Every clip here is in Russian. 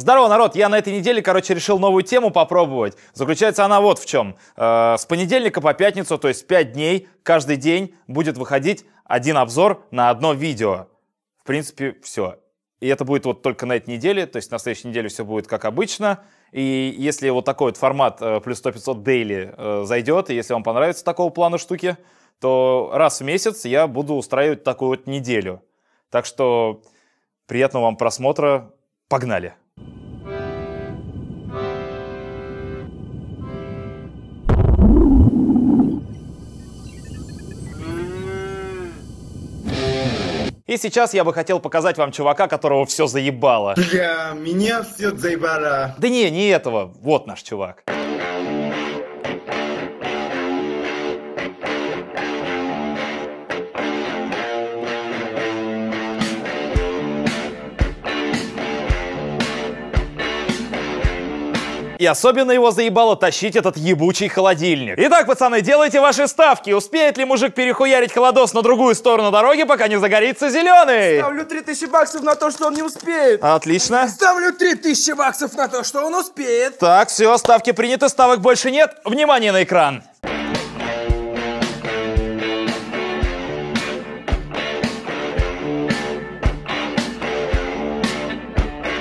Здорово, народ! Я на этой неделе, решил новую тему попробовать. Заключается она вот в чем. С понедельника по пятницу, то есть 5 дней, каждый день будет выходить один обзор на одно видео. В принципе, все. И это будет вот только на этой неделе, то есть на следующей неделе все будет как обычно. И если вот такой вот формат плюс 100500 daily зайдет, и если вам понравится такого плана штуки, то раз в месяц я буду устраивать такую вот неделю. Так что приятного вам просмотра. Погнали! И сейчас я бы хотел показать вам чувака, которого все заебало. Бля, меня все заебало. Да не этого. Вот наш чувак. И особенно его заебало тащить этот ебучий холодильник. Итак, пацаны, делайте ваши ставки. Успеет ли мужик перехуярить холодос на другую сторону дороги, пока не загорится зеленый? Ставлю 3000 баксов на то, что он не успеет. Отлично. Ставлю 3000 баксов на то, что он успеет. Так, все, ставки приняты, ставок больше нет. Внимание на экран.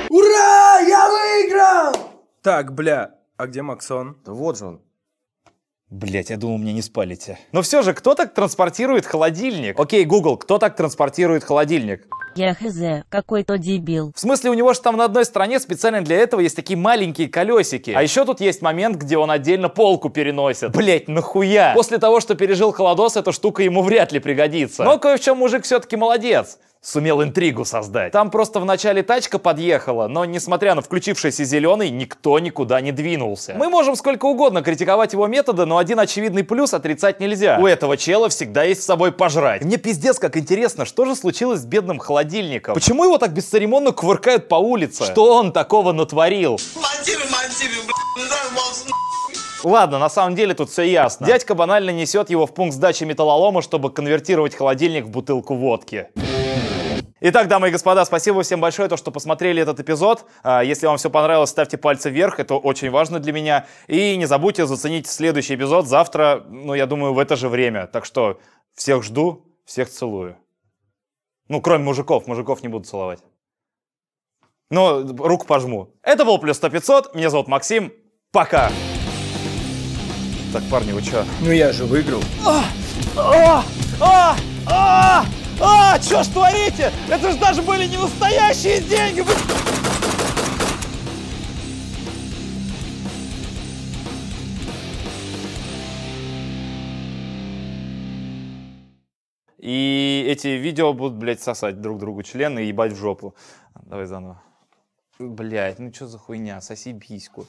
Ура, я выиграл! Так, бля, а где Максон? Да вот же он. Блять, я думал, меня не спалите. Но все же, кто так транспортирует холодильник? Окей, Google, кто так транспортирует холодильник? Я хз, какой-то дебил. В смысле, у него же там на одной стороне специально для этого есть такие маленькие колесики. А еще тут есть момент, где он отдельно полку переносит. Блять, нахуя? После того, что пережил холодос, эта штука ему вряд ли пригодится. Но кое в чем мужик все-таки молодец. Сумел интригу создать. Там просто в начале тачка подъехала, но, несмотря на включившийся зеленый, никто никуда не двинулся. Мы можем сколько угодно критиковать его методы, но один очевидный плюс отрицать нельзя. У этого чела всегда есть с собой пожрать. И мне пиздец как интересно, что же случилось с бедным холодильником? Почему его так бесцеремонно кувыркают по улице? Что он такого натворил? Ладно, на самом деле тут все ясно. Дядька банально несет его в пункт сдачи металлолома, чтобы конвертировать холодильник в бутылку водки. Итак, дамы и господа, спасибо всем большое, что посмотрели этот эпизод. Если вам все понравилось, ставьте пальцы вверх, это очень важно для меня. И не забудьте заценить следующий эпизод завтра, ну, я думаю, в это же время. Так что всех жду, всех целую. Ну, кроме мужиков, мужиков не буду целовать. Но руку пожму. Это был Плюс 100500, меня зовут Максим, пока! Так, парни, вы чё? Ну я же выиграл. Чё ж творите? Это же даже были не настоящие деньги! Вы... И эти видео будут, блядь, сосать друг другу члены и ебать в жопу. Давай заново. Блядь, ну чё за хуйня? Соси письку.